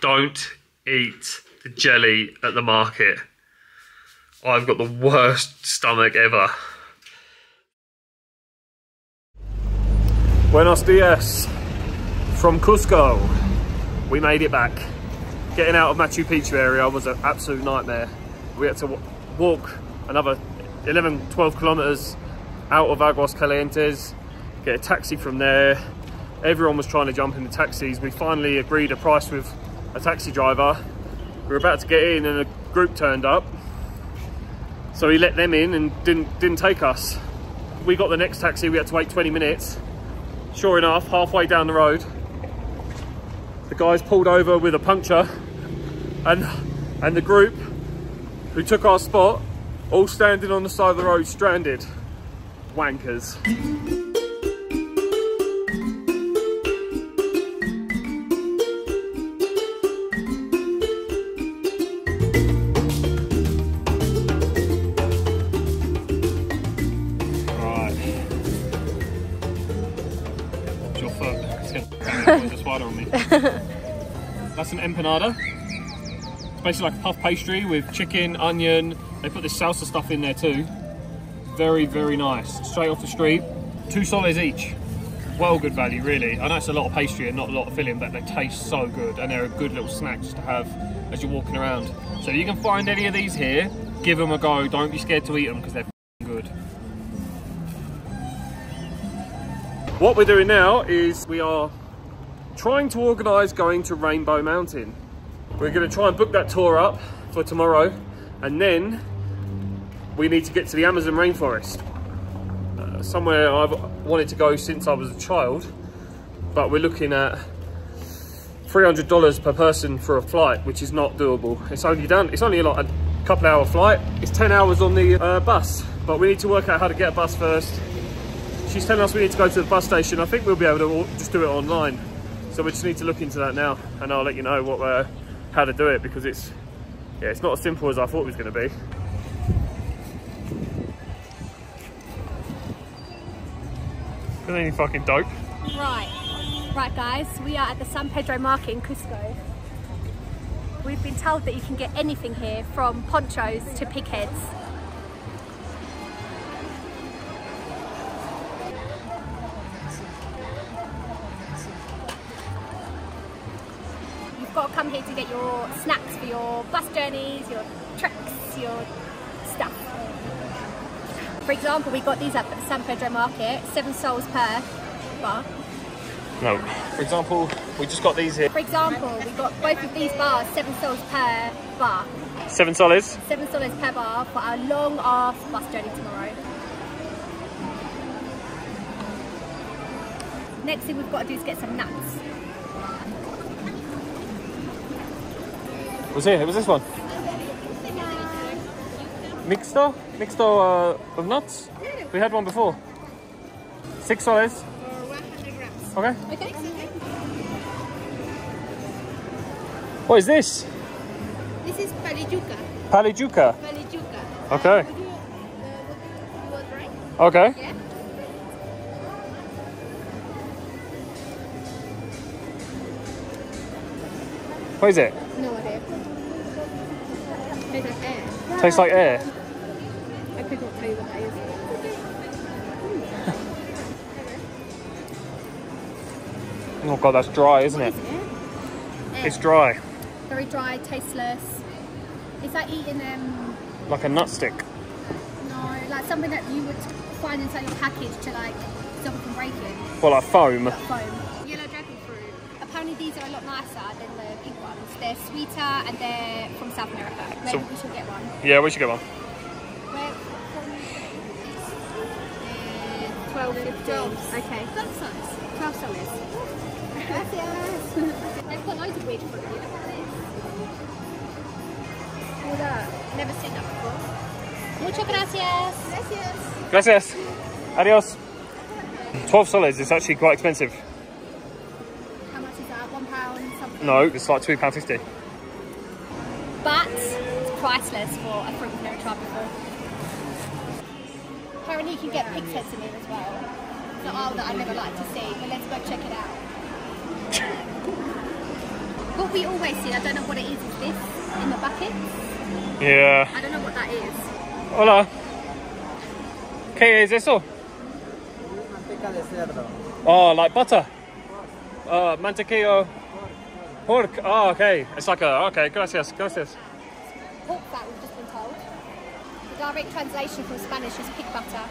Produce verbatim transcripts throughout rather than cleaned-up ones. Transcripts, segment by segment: don't eat the jelly at the market. I've got the worst stomach ever. Buenos dias from Cusco. We made it back. Getting out of Machu Picchu area was an absolute nightmare. We had to walk another eleven, twelve kilometers out of Aguas Calientes, get a taxi from there. Everyone was trying to jump in the taxis. We finally agreed a price with a taxi driver. We were about to get in and a group turned up. So he let them in and didn't, didn't take us. We got the next taxi, we had to wait twenty minutes. Sure enough, halfway down the road, the guys pulled over with a puncture, and and the group who took our spot, all standing on the side of the road, stranded. Wankers. That's an empanada. It's basically like a puff pastry with chicken, onion. They put this salsa stuff in there too. Very, very nice. Straight off the street. Two soles each. Well, good value, really. I know it's a lot of pastry and not a lot of filling, but they taste so good, and they're a good little snack just to have as you're walking around. So if you can find any of these here, give them a go. Don't be scared to eat them because they're good. What we're doing now is we are trying to organise going to Rainbow Mountain. We're going to try and book that tour up for tomorrow, and then we need to get to the Amazon rainforest, uh, somewhere I've wanted to go since I was a child, but we're looking at three hundred dollars per person for a flight, which is not doable. It's only done, it's only like a couple hour flight. It's ten hours on the uh, bus, but we need to work out how to get a bus first. She's telling us we need to go to the bus station. I think we'll be able to just do it online. So we just need to look into that now, and I'll let you know what, uh, how to do it, because it's, yeah, it's not as simple as I thought it was going to be. Isn't any fucking dope? Right, right, guys. We are at the San Pedro Market in Cusco. We've been told that you can get anything here, from ponchos to pig heads. Come here to get your snacks for your bus journeys, your treks, your stuff. For example, we got these up at the San Pedro Market, seven soles per bar. No. For example, we just got these here. For example, we got both of these bars, seven soles per bar. Seven soles? Seven soles per bar for our long ass bus journey tomorrow. Next thing we've got to do is get some nuts. Was it? It was this one. Mixto? Mixto uh, with nuts? We had one before. Six soles. one hundred grams. Okay. Okay. What is this? This is palijuca. Palijuca? Palijuca. Okay. Uh, would you, uh, would you want right? Okay. Yeah. What is it? No idea. Tastes like air. Tastes like air? I could not tell you what that is. Oh god, that's dry, isn't it? Is it? It's dry. Very dry, tasteless. It's like eating um like a nut stick. No, like something that you would find inside your package to like someone can break it. Well, like foam. Like foam. Yellow dragon fruit. Apparently these are a lot nicer than the pink ones. They're sweeter and they're from South America. Maybe so, we should get one. Yeah, we should get one. Where from? twelve, fifteen. Okay. twelve soles. twelve soles. Gracias. They've got loads of weird fruit. Look at this. All that. Never seen that before. Mucho gracias. Gracias. Gracias. Adios. twelve soles is actually quite expensive. No, it's like two pounds fifty. But it's priceless for a fruit we've never tried before. Apparently you can get pig's heads in here as well. It's an aisle that I never like to see, but let's go check it out. What we always see, I don't know what it is, is this in the bucket? Yeah. I don't know what that is. Hola. ¿Qué es eso? Manteca de cerdo. Oh, like butter? Uh, mantequillo. Pork. Oh, okay. It's like a, okay, gracias, gracias. Pork fat, we've just been told. The direct translation from Spanish is pig butter.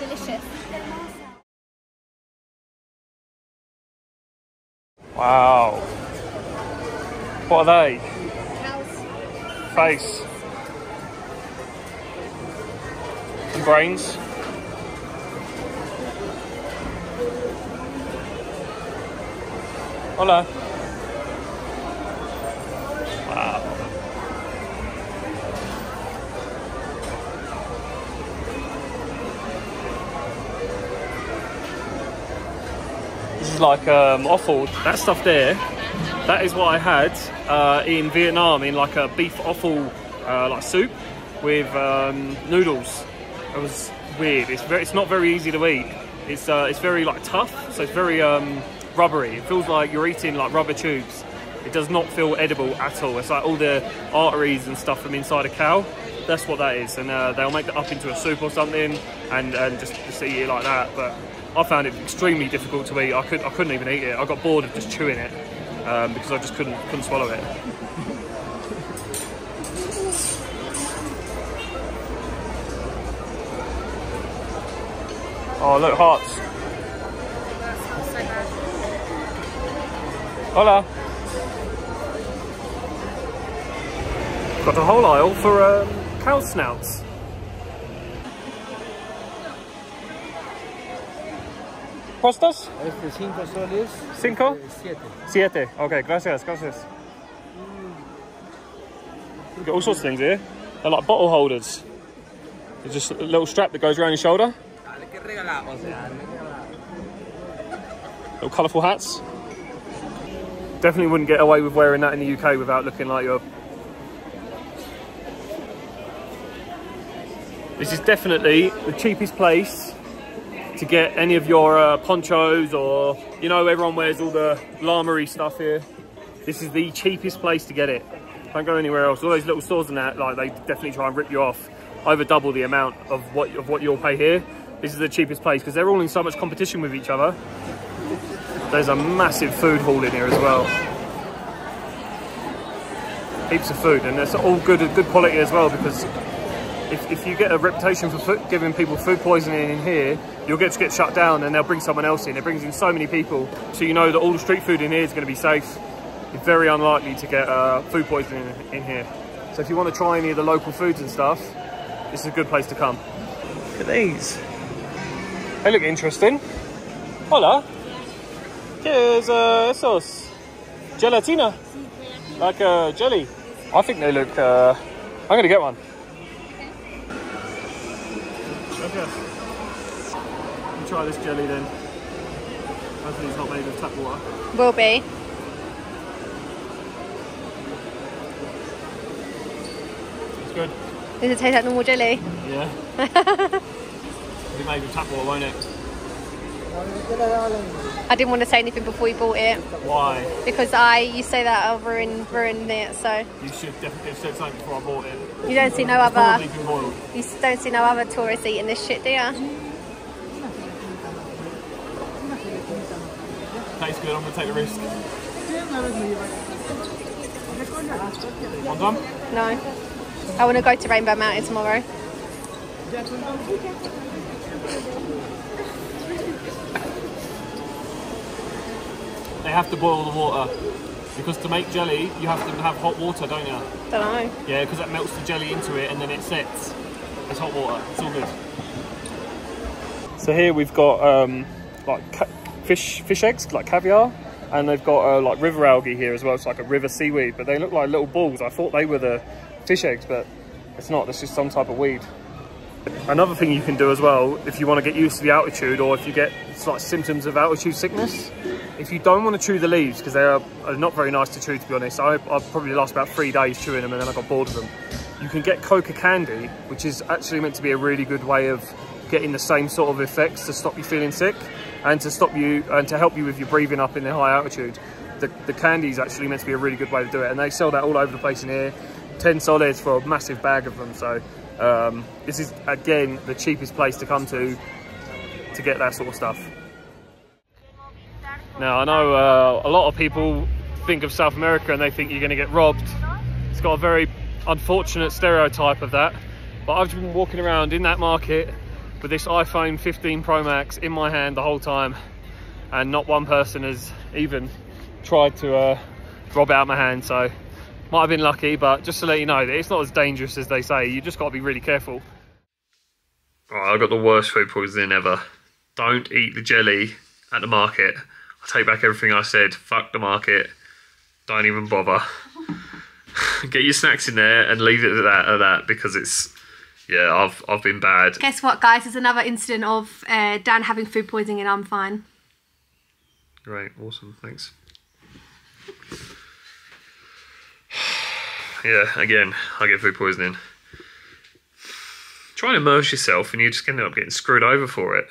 Delicious. Wow. What are they? Cows. Face. And brains. Hola. Wow. This is like um, offal. That stuff there, that is what I had uh, in Vietnam, in like a beef offal uh, like soup with um, noodles. It was weird. It's very, it's not very easy to eat. It's uh, it's very like tough. So it's very um, rubbery. It feels like you're eating like rubber tubes. It does not feel edible at all. It's like all the arteries and stuff from inside a cow. That's what that is. And uh, they'll make that up into a soup or something, and, and just, just eat it like that. But I found it extremely difficult to eat. I could I couldn't even eat it. I got bored of just chewing it um, because I just couldn't couldn't swallow it. Oh look, hearts. Hola. Got a whole aisle for um, cow snouts. Costas? Este cinco soles. Cinco? Siete. Siete. Okay, gracias, gracias. We've got all sorts of things here. They're like bottle holders. It's just a little strap that goes around your shoulder. Little colourful hats. Definitely wouldn't get away with wearing that in the U K without looking like you're... This is definitely the cheapest place to get any of your uh, ponchos or, you know, everyone wears all the llamery stuff here. This is the cheapest place to get it. Don't go anywhere else. All those little stores and that, like, they definitely try and rip you off over double the amount of what, of what you'll pay here. This is the cheapest place because they're all in so much competition with each other. There's a massive food haul in here as well. Heaps of food, and it's all good, good quality as well, because if, if you get a reputation for food, giving people food poisoning in here, you'll get to get shut down and they'll bring someone else in. It brings in so many people, so you know that all the street food in here is going to be safe. You're very unlikely to get uh, food poisoning in here. So if you want to try any of the local foods and stuff, this is a good place to come. Look at these. They look interesting. Hola. There's uh, esos gelatina, like a uh, jelly. I think they look. Uh, I'm gonna get one. Okay. We'll try this jelly then. Hopefully it's not made of tap water. Will be. It's good. Does it taste like normal jelly? Yeah. It'll be made with tap water, won't it? I didn't want to say anything before you bought it. Why? Because I, you say that I'll ruin, ruin it, so... You should definitely have said something before I bought it. You don't see no it's other... Been boiled. You don't see no other tourists eating this shit, do you? Tastes good, I'm going to take the risk. One done? No. I want to go to Rainbow Mountain tomorrow. They have to boil the water, because to make jelly, you have to have hot water, don't you? Don't know. Yeah, because that melts the jelly into it and then it sets. It's hot water, it's all good. So here we've got um, like ca fish fish eggs, like caviar, and they've got uh, like river algae here as well. It's like a river seaweed, but they look like little balls. I thought they were the fish eggs, but it's not, it's just some type of weed. Another thing you can do as well, if you want to get used to the altitude, or if you get like symptoms of altitude sickness, if you don't want to chew the leaves, because they are, are not very nice to chew, to be honest. I, I've probably last about three days chewing them and then I got bored of them. You can get coca candy, which is actually meant to be a really good way of getting the same sort of effects to stop you feeling sick and to stop you and to help you with your breathing up in the high altitude. the, the candy is actually meant to be a really good way to do it, and they sell that all over the place in here. ten soles for a massive bag of them. So um, this is again the cheapest place to come to to get that sort of stuff. Now I know uh, a lot of people think of South America and they think you're going to get robbed. It's got a very unfortunate stereotype of that, but I've been walking around in that market with this iPhone fifteen Pro Max in my hand the whole time, and not one person has even tried to uh, rob it out of my hand. So might have been lucky, but just to let you know that it's not as dangerous as they say. You just got to be really careful. Right, I've got the worst food poisoning ever. Don't eat the jelly at the market. I take back everything I said. Fuck the market. Don't even bother. Get your snacks in there and leave it at that, at that because it's, yeah, I've I've been bad. Guess what, guys? There's another incident of uh, Dan having food poisoning and I'm fine. Great, awesome, thanks. Yeah, again, I get food poisoning. Try and immerse yourself and you just end up getting screwed over for it.